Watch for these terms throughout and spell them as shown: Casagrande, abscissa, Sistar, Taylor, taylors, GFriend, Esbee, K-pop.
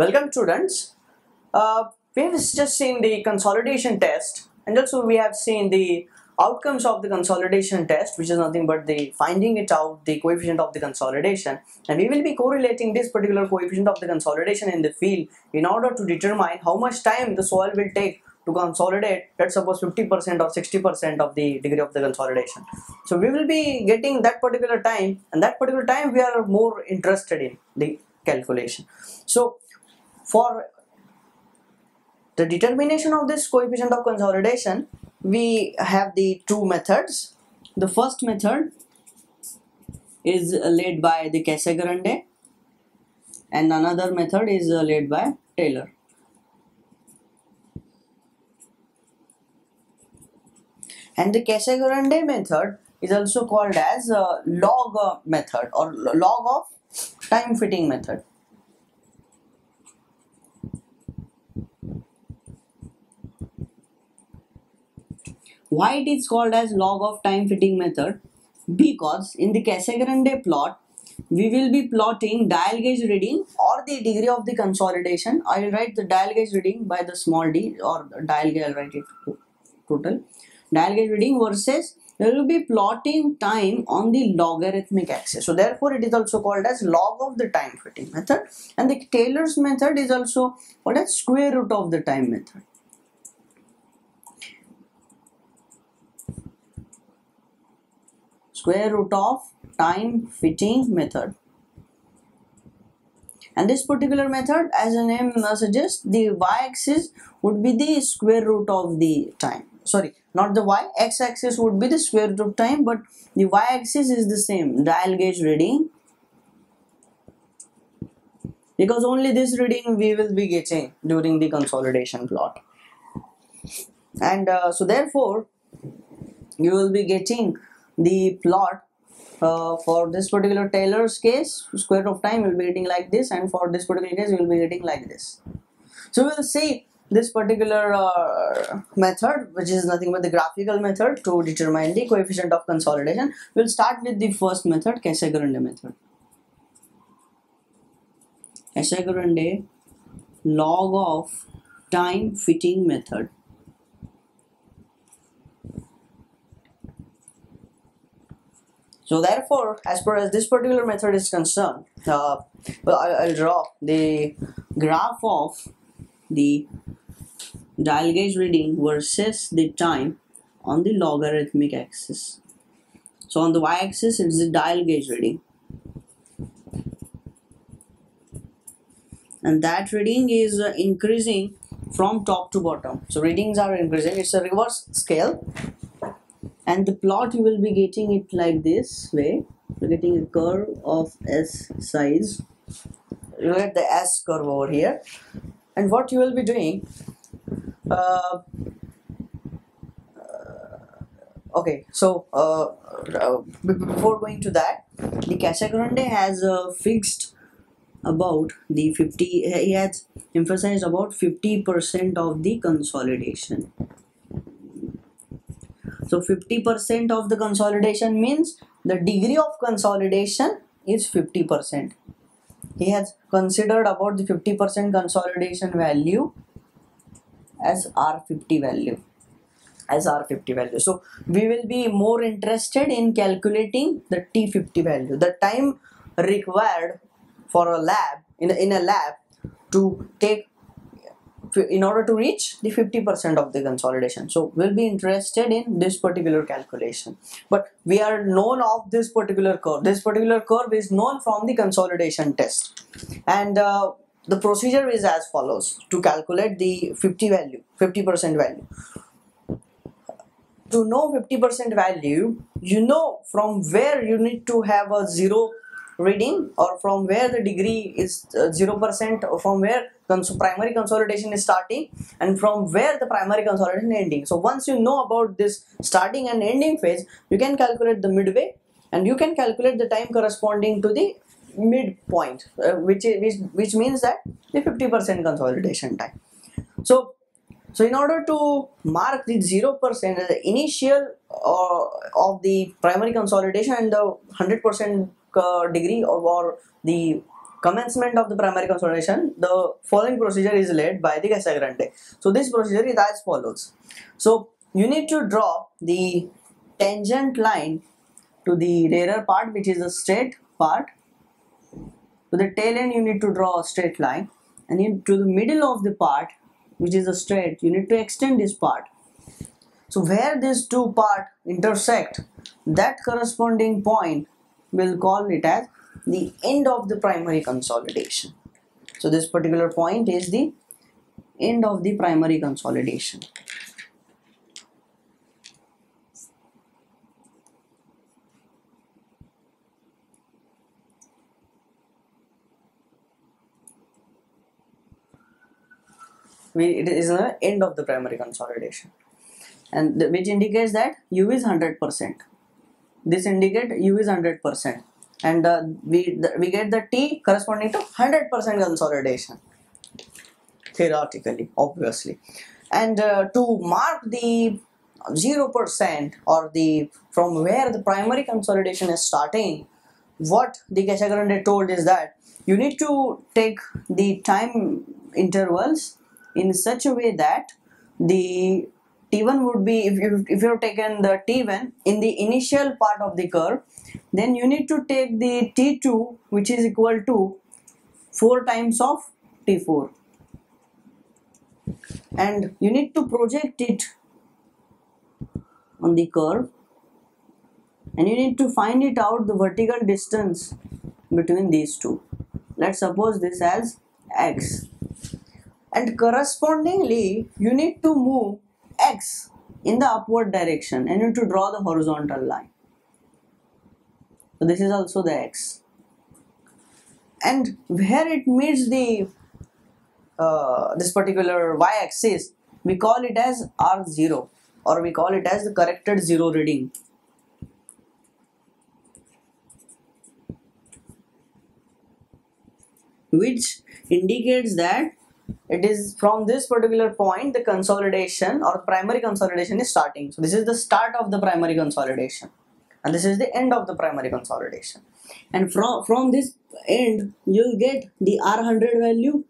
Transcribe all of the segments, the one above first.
Welcome students. We've just seen the consolidation test, and also we have seen the outcomes of the consolidation test, which is nothing but the finding it out the coefficient of the consolidation, and we will be correlating this particular coefficient of the consolidation in the field in order to determine how much time the soil will take to consolidate, let's suppose 50% or 60% of the degree of the consolidation. So we will be getting that particular time, and that particular time we are more interested in the calculation. So for the determination of this coefficient of consolidation, we have the two methods. The first method is led by the Casagrande, and another method is led by Taylor. And the Casagrande method is also called as log method or log of time fitting method. Why it is called as log of time fitting method? Because in the Casagrande plot, we will be plotting dial gauge reading or the degree of the consolidation. I will write the dial gauge reading by the small d, or dial gauge, I will write it total. Dial gauge reading versus we will be plotting time on the logarithmic axis. So therefore it is also called as log of the time fitting method, and the Taylor's method is also called as square root of the time method. Square root of time fitting method. And this particular method, as the name suggests, the y-axis would be the square root of the time. Sorry, not the y, x-axis would be the square root of time, but the y-axis is the same, dial gauge reading, because only this reading we will be getting during the consolidation plot. And so therefore you will be getting the plot for this particular Taylor's case, square root of time will be getting like this, and for this particular case you will be getting like this. So we will see this particular method, which is nothing but the graphical method to determine the coefficient of consolidation. We will start with the first method, Casagrande method. Casagrande log of time fitting method. So therefore, as far as this particular method is concerned, I'll draw the graph of the dial gauge reading versus the time on the logarithmic axis. So on the y-axis it's the dial gauge reading, and that reading is increasing from top to bottom. So readings are increasing, it's a reverse scale. And the plot you will be getting it like this way. You're getting a curve of S size. You get the S curve over here. And what you will be doing, before going to that, the Casagrande has fixed about the 50, he has emphasized about 50% of the consolidation. So 50% of the consolidation means the degree of consolidation is 50%. He has considered about the 50% consolidation value as R50 value. So we will be more interested in calculating the T50 value, the time required for a lab in a lab to take in order to reach the 50% of the consolidation. So we'll be interested in this particular calculation, but we are known of this particular curve. This particular curve is known from the consolidation test, and the procedure is as follows to calculate the 50% value. To know 50% value, you know from where you need to have a zero reading, or from where the degree is 0%, or from where primary consolidation is starting, and from where the primary consolidation is ending. So once you know about this starting and ending phase, you can calculate the midway, and you can calculate the time corresponding to the midpoint, which means that the 50% consolidation time. So in order to mark the 0% as the initial of the primary consolidation and the 100% degree or the commencement of the primary consolidation, the following procedure is led by the Casagrande. So this procedure is as follows. So you need to draw the tangent line to the rarer part, which is the straight part. To the tail end you need to draw a straight line, and to the middle of the part, which is a straight, you need to extend this part. So where these two parts intersect, that corresponding point will call it as the end of the primary consolidation. So this particular point is the end of the primary consolidation. It is the end of the primary consolidation, and which indicates that U is 100%. This indicates U is 100%, and we get the T corresponding to 100% consolidation theoretically, obviously. And to mark the 0%, or the from where the primary consolidation is starting, what the Casagrande told is that you need to take the time intervals in such a way that the T1 would be, if you have taken the T1 in the initial part of the curve, then you need to take the T2, which is equal to 4 times of T4, and you need to project it on the curve, and you need to find it out the vertical distance between these two. Let's suppose this as X, and correspondingly you need to move X in the upward direction and you need to draw the horizontal line. So this is also the X, and where it meets the this particular y-axis, we call it as R0, or we call it as the corrected zero reading. Which indicates that it is from this particular point the consolidation or primary consolidation is starting. So this is the start of the primary consolidation, and this is the end of the primary consolidation. And from this end you will get the R100 value,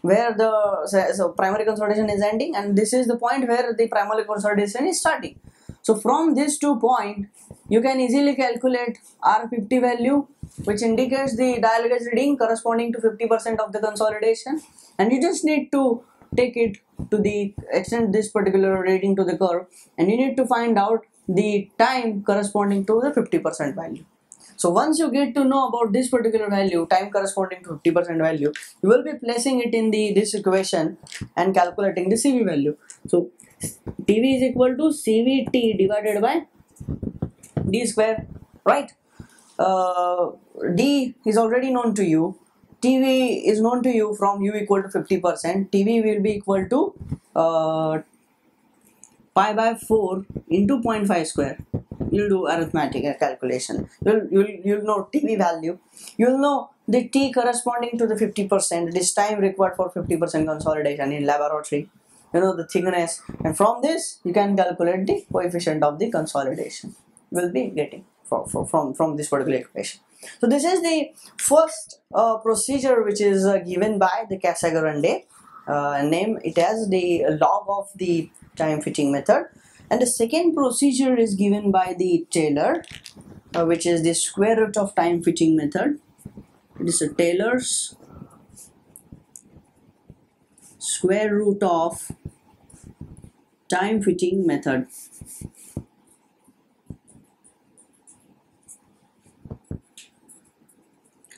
where the so primary consolidation is ending, and this is the point where the primary consolidation is starting. So from these two points you can easily calculate R50 value, which indicates the dial gauge reading corresponding to 50% of the consolidation, and you just need to take it to the extend this particular reading to the curve, and you need to find out the time corresponding to the 50% value. So once you get to know about this particular value, time corresponding to 50% value, you will be placing it in this equation and calculating the CV value. So TV is equal to CVT divided by D square, right? D is already known to you, TV is known to you from U equal to 50%. TV will be equal to pi by 4 into 0.5 square. You'll do arithmetic calculation. You'll know TV value. You'll know the T corresponding to the 50%. It is time required for 50% consolidation in laboratory. You know the thickness, and from this you can calculate the coefficient of the consolidation. Will be getting from this particular equation. So this is the first procedure which is given by the Casagrande. Name it as the log of the time fitting method, and the second procedure is given by the Taylor, which is the square root of time fitting method. It is a Taylor's square root of time fitting method.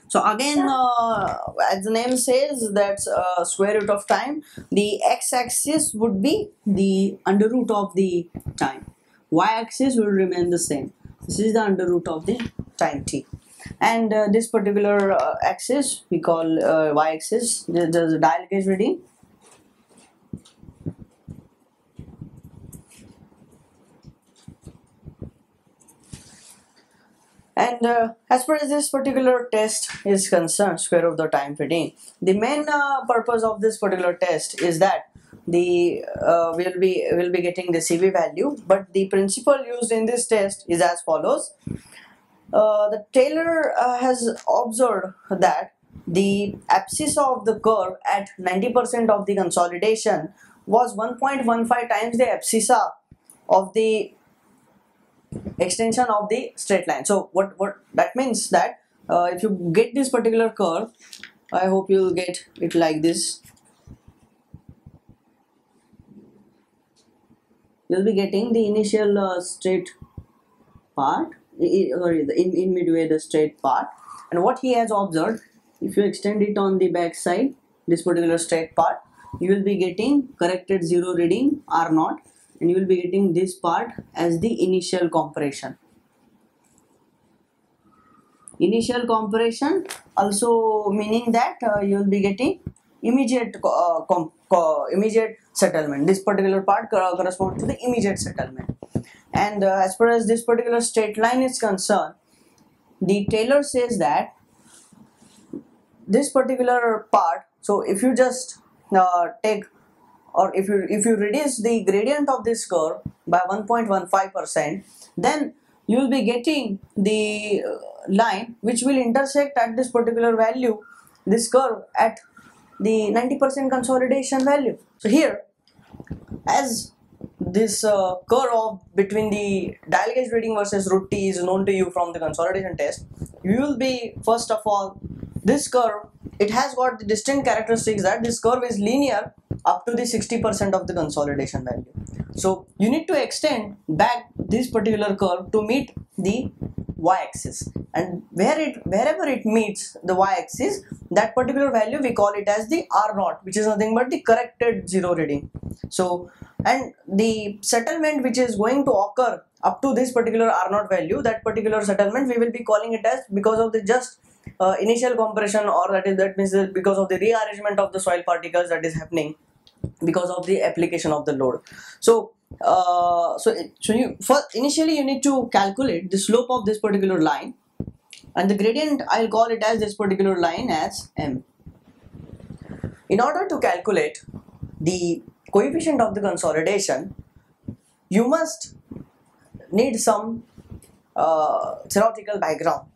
So again, as the name says, that's square root of time. The x-axis would be the under root of the time. Y-axis will remain the same. This is the under root of the time t. And this particular axis we call y-axis. There's a dial gauge reading. And as far as this particular test is concerned, square of the time fitting, the main purpose of this particular test is that the we'll be getting the CV value. But the principle used in this test is as follows: the Taylor has observed that the abscissa of the curve at 90% of the consolidation was 1.15 times the abscissa of the extension of the straight line. So what that means that if you get this particular curve, I hope you'll get it like this. You'll be getting the initial straight part, in midway the straight part, and what he has observed, if you extend it on the back side, this particular straight part, you will be getting corrected zero reading R0, and you will be getting this part as the initial compression. Initial compression also meaning that you will be getting immediate immediate settlement. This particular part corresponds to the immediate settlement. And as far as this particular straight line is concerned, the Taylor says that this particular part, so if you just take, or if you reduce the gradient of this curve by 1.15%, then you will be getting the line which will intersect at this particular value, this curve at the 90% consolidation value. So here, as this curve of between the dial gauge reading versus root t is known to you from the consolidation test, you will be, first of all, this curve, it has got the distinct characteristics that this curve is linear up to the 60% of the consolidation value. So you need to extend back this particular curve to meet the y-axis, and wherever it meets the y-axis, that particular value we call it as the R0, which is nothing but the corrected zero reading. So, and the settlement which is going to occur up to this particular R0 value, that particular settlement we will be calling it as, because of the just initial compression, or that means that because of the rearrangement of the soil particles that is happening because of the application of the load. So initially you need to calculate the slope of this particular line, and the gradient, I'll call it as this particular line as M. In order to calculate the coefficient of the consolidation, you must need some theoretical background.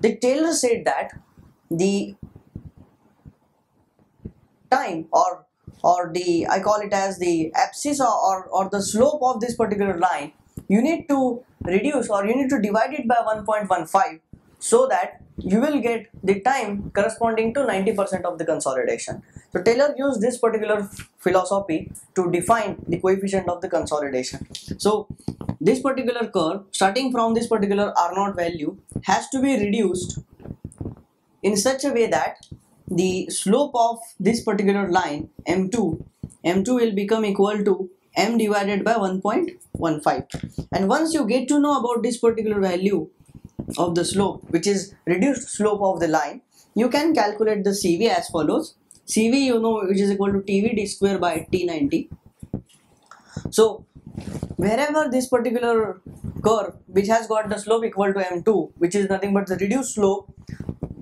The Taylor said that the time or the, I call it as the abscissa or the slope of this particular line, you need to reduce, or you need to divide it by 1.15, so that you will get the time corresponding to 90% of the consolidation. So Taylor used this particular philosophy to define the coefficient of the consolidation. So this particular curve, starting from this particular R0 value, has to be reduced in such a way that the slope of this particular line M2 will become equal to M divided by 1.15. And once you get to know about this particular value of the slope, which is reduced slope of the line, you can calculate the CV as follows. CV, you know, which is equal to TV d square by T90. So wherever this particular curve, which has got the slope equal to M2, which is nothing but the reduced slope,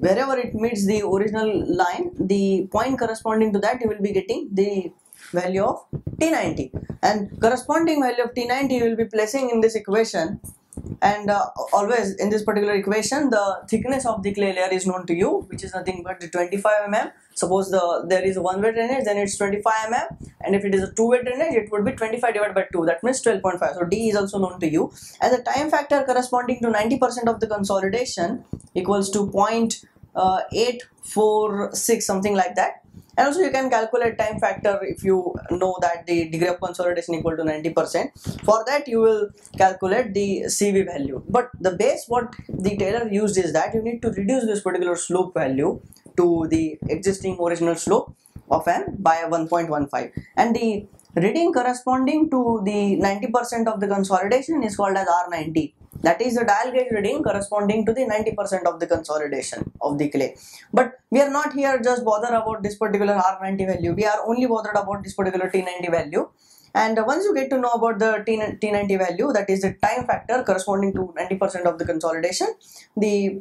wherever it meets the original line, the point corresponding to that, you will be getting the value of T90, and corresponding value of T90 you will be placing in this equation. And always in this particular equation, the thickness of the clay layer is known to you, which is nothing but the 25 mm. Suppose there is a one-way drainage, then it's 25 mm, and if it is a two-way drainage, it would be 25 divided by 2, that means 12.5. So D is also known to you, and the time factor corresponding to 90% of the consolidation equals to 0.846, something like that. And also you can calculate time factor if you know that the degree of consolidation equal to 90%. For that you will calculate the CV value. But the base what the Taylor used is that you need to reduce this particular slope value to the existing original slope of M by 1.15. And the reading corresponding to the 90% of the consolidation is called as R90. That is the dial gauge reading corresponding to the 90% of the consolidation of the clay. But we are not here just bothered about this particular R90 value. We are only bothered about this particular T90 value. And once you get to know about the T90 value, that is the time factor corresponding to 90% of the consolidation, you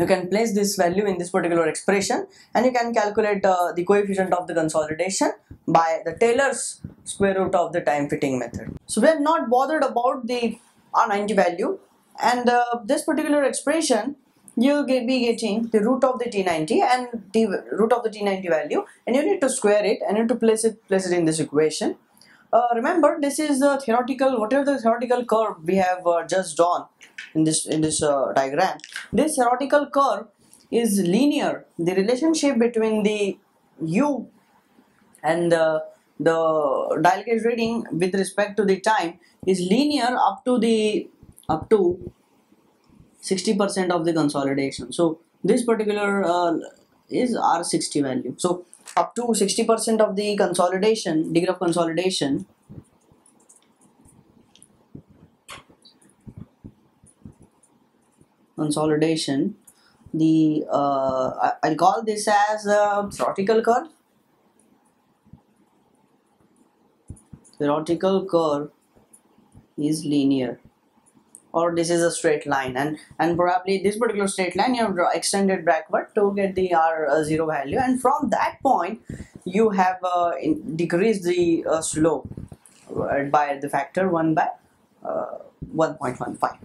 can place this value in this particular expression, and you can calculate the coefficient of the consolidation by the Taylor's square root of the time fitting method. So we are not bothered about the R90 value. And this particular expression, you'll be getting the root of the t90 and the root of the t90 value, and you need to square it and you need to place it in this equation. Remember, this is the theoretical, whatever the theoretical curve we have just drawn in this diagram. This theoretical curve is linear. The relationship between the u and the dial gauge reading with respect to the time is linear up to 60% of the consolidation. So this particular is R60 value. So up to 60% of the consolidation, degree of consolidation, the I'll call this as a theoretical curve. Theoretical curve is linear, or this is a straight line, and probably this particular straight line you have extended backward to get the R0 value, and from that point you have decreased the slope by the factor 1 by 1.15,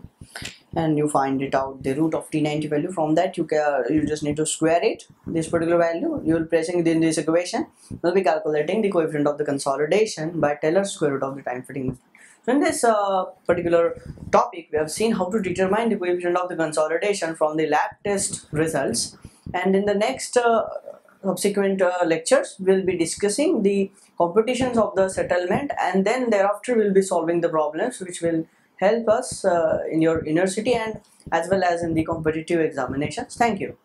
and you find it out the root of t90 value. From that you just need to square it, this particular value, you will placing it in this equation. We'll be calculating the coefficient of the consolidation by Taylor's square root of the time fitting. So in this particular topic, we have seen how to determine the coefficient of the consolidation from the lab test results, and in the next subsequent lectures we'll be discussing the computations of the settlement, and then thereafter we'll be solving the problems which will help us in your university and as well as in the competitive examinations. Thank you.